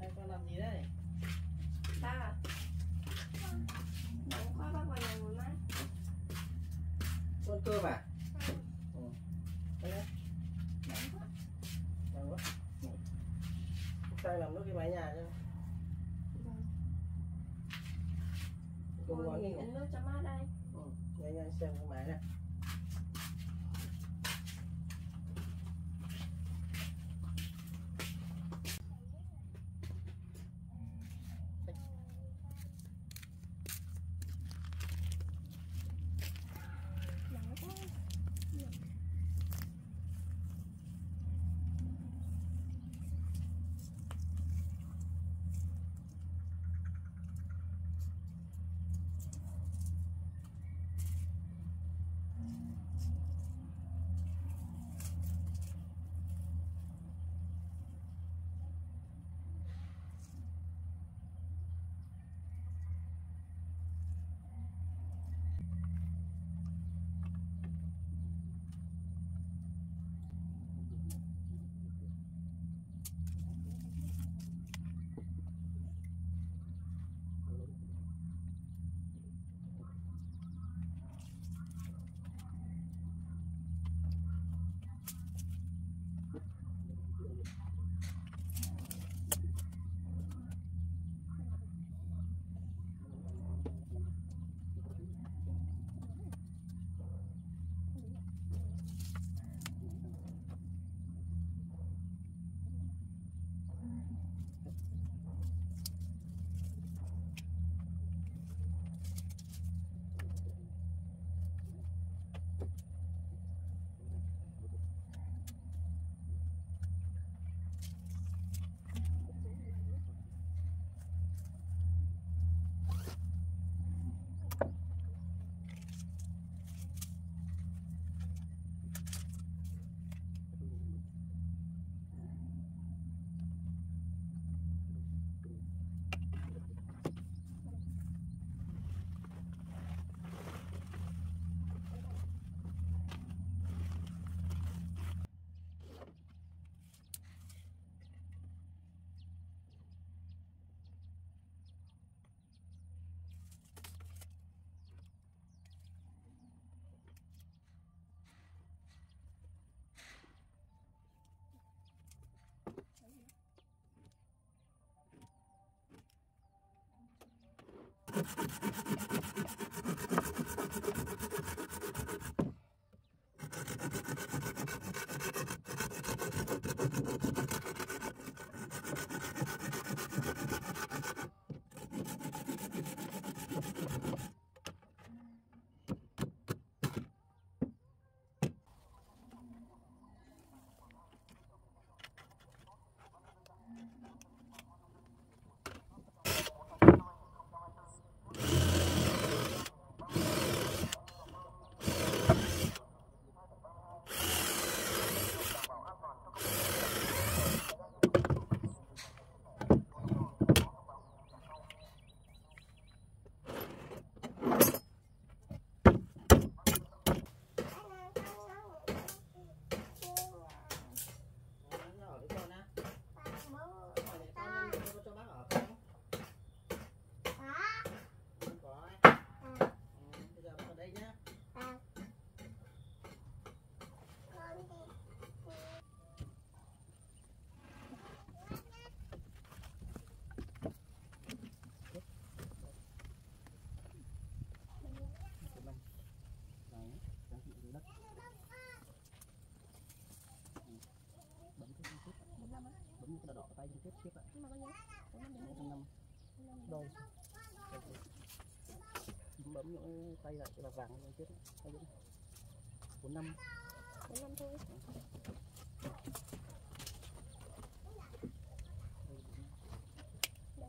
Đây, con làm gì đây? Ba đóng khóa bác vào nhà ngồi mát. Con cơm à? Ừ. Đây đấy. Đóng quá. Tay làm nước cái máy nhà chứ. Con nghỉ nước cho mát đây. Ừ. Nhanh nhanh xem cái máy này. Tay tiếp tiếp ạ. Đôi. Bấm những tay lại là vàng lên tiếp. 45. 45 thôi. Đây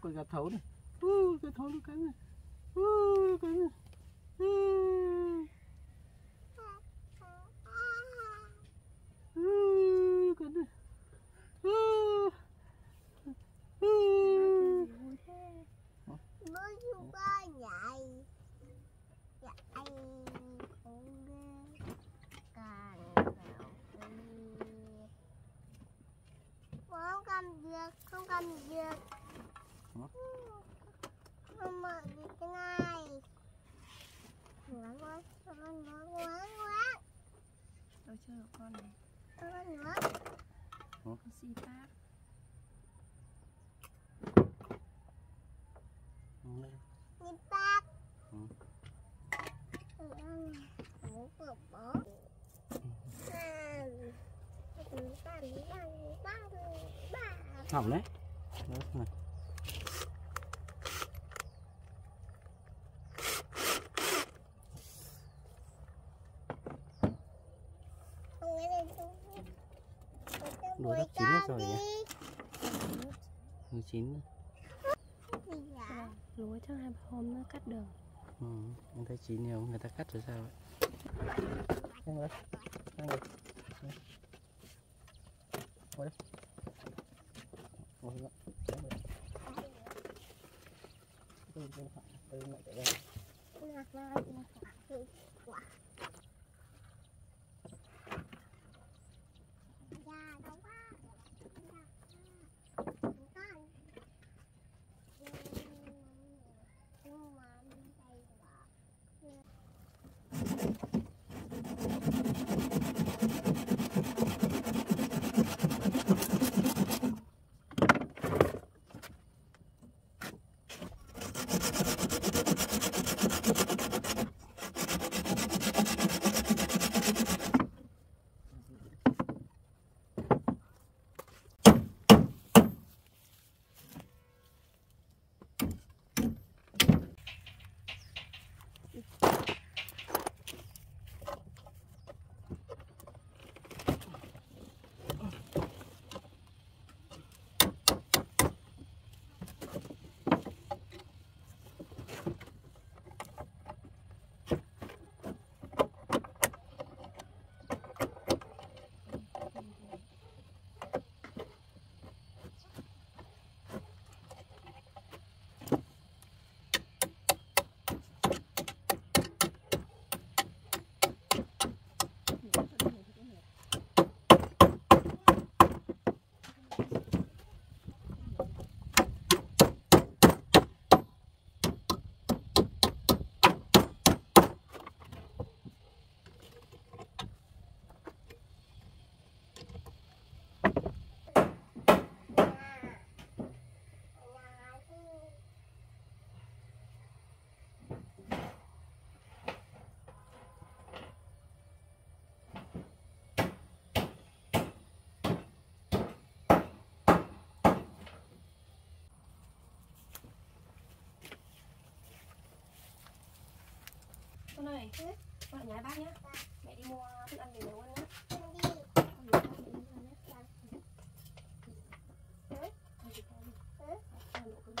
Còn gà thấu này, cái thấu nó cắn này, cắn này, cắn này, bố chú ba dạy, anh cũng ghê, càng nào đi, không cầm được, Không mở được cái này. Ngoan. Tôi chơi của con này. Con si tát. Nhìn tát. Bố của bố. Hỏng đấy. Đấy. Lúa đã chín hết rồi nhỉ? 19 lúa chắc hai hôm nữa cắt được. Người ta chín nhiều, người ta cắt rồi sao vậy? Con ơi, con ở nhà bác nhé. Mẹ đi mua thức ăn về nấu ăn nhé. Hãy subscribe cho kênh Ghiền Mì Gõ để không bỏ lỡ những video hấp dẫn.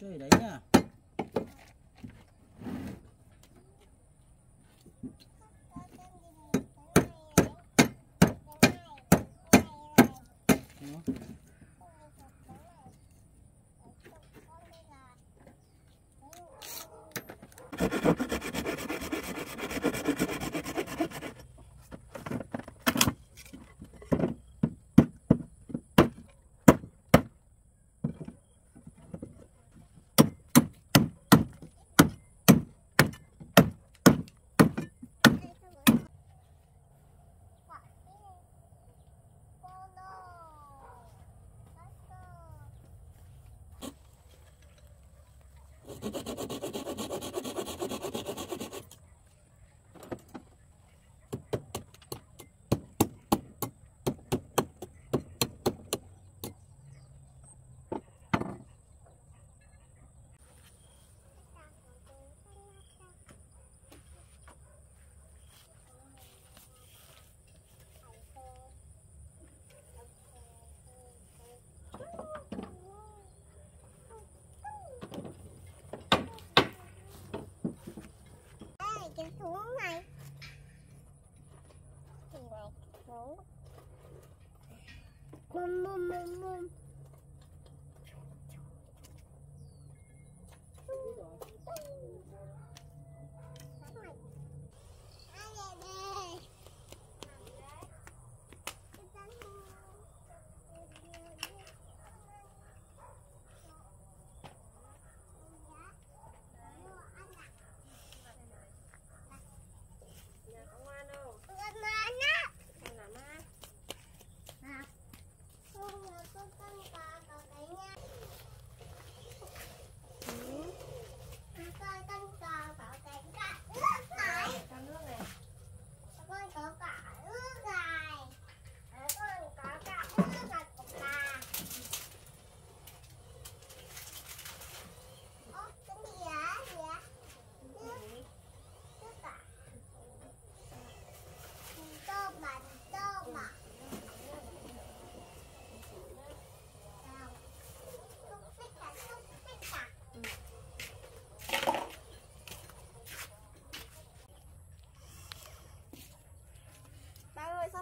Chơi đấy nha.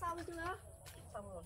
Xong chưa? Xong rồi.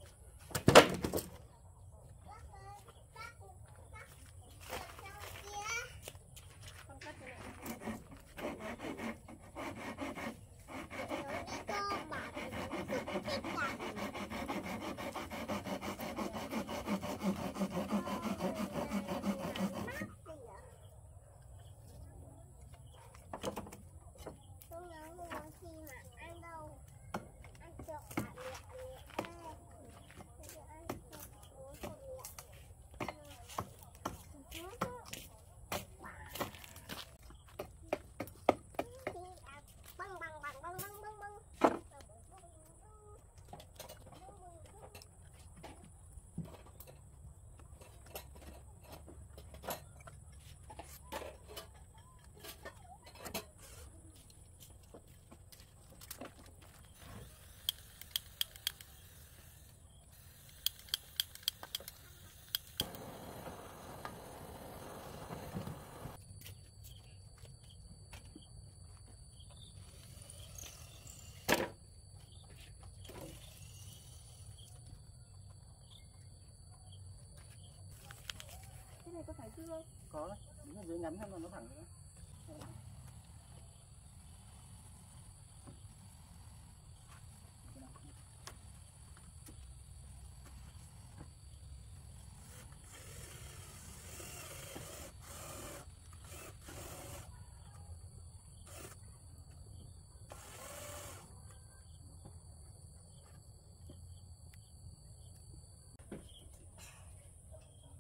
có phải thưa không? Có đấy, đúng là dưới ngắn hơn là nó thẳng nữa. Chúng ta là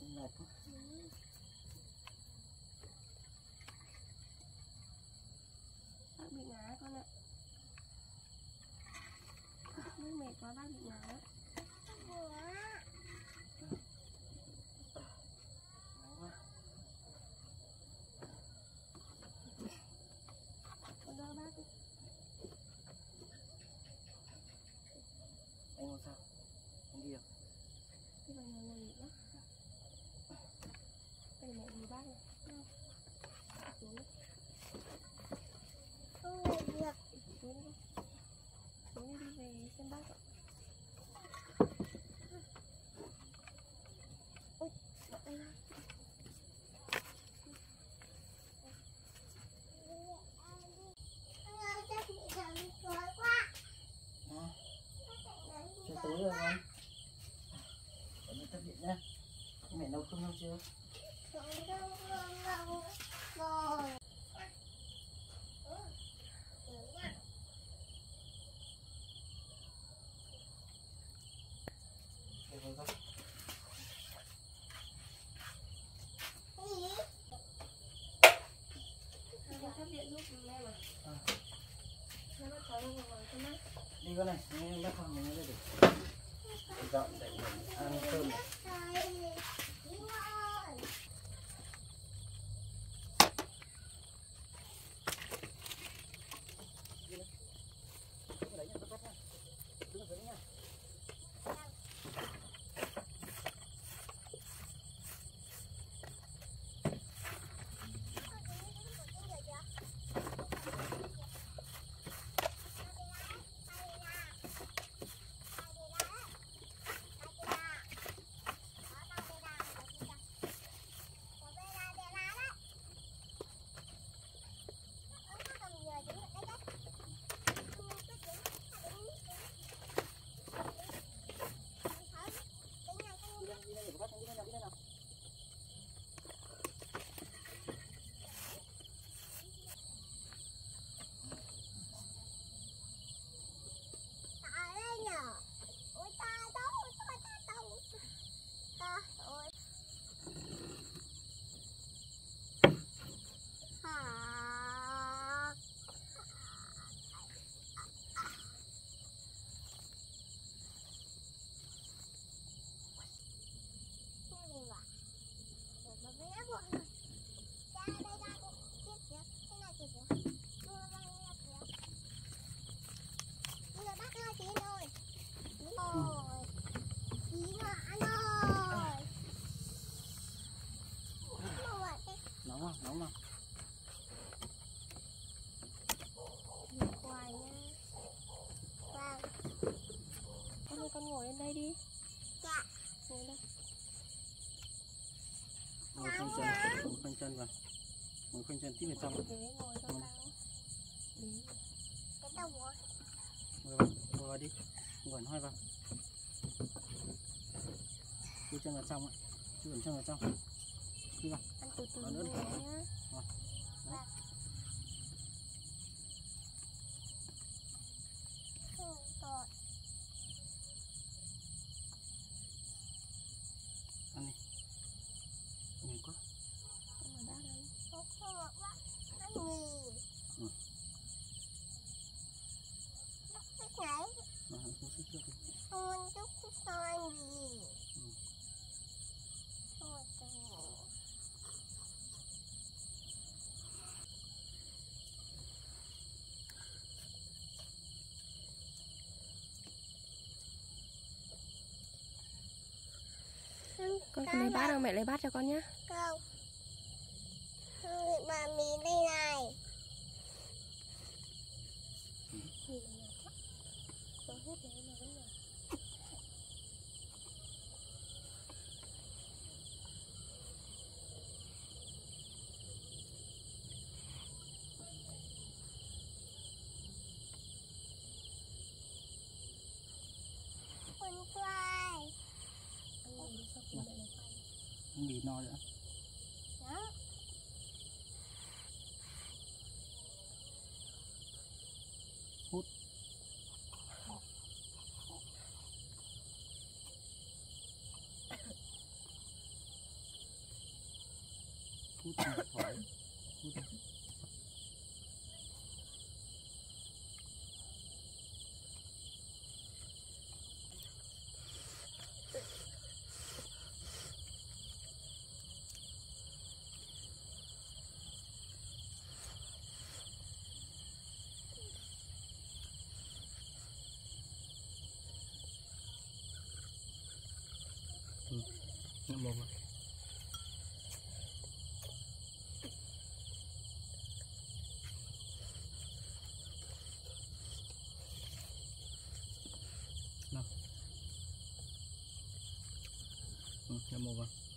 Mệt quá bác bị ngáo á. Con đỡ bác đi. Anh ngồi sao? Anh đi được. Thế bà ngồi nghỉ đó. Đây mẹ gì bác này. Xuống đi. Không ngồi được. Xuống đi. Xuống đi về xem bác ạ. Ôi, bọn đây ra. Ôi, chắc bị chồng tối quá. À, trời tối rồi không? Cảm ơn tất điện nhá. Cái mẹ nấu cơm đâu chưa? Không đâu, không đâu rồi. Đi con này, em bắt con này lên được. Dọn để mình ăn cơm này. Con ngồi lên đây đi. Dạ. Ngồi đây. Ngồi khoanh chân. Ngồi khoanh chân vào. Ngồi khoanh chân tí vào trong. Ngồi trong đó. Cái đầu ngồi. Ngồi vào đi. Ngồi hoi vào. Cứ chân vào trong ạ. Cứ chân vào trong. Đi vào. Ăn từ từ nữa nhé. Dạ. lấy bát không? Mẹ lấy bát cho con nhé. Không. Mà mình đây này. Con quay. Không bị no nữa. Đó. Hút. Hút một thoải. Hút. Ngậm mồm à? Nào. Ngậm mồm à?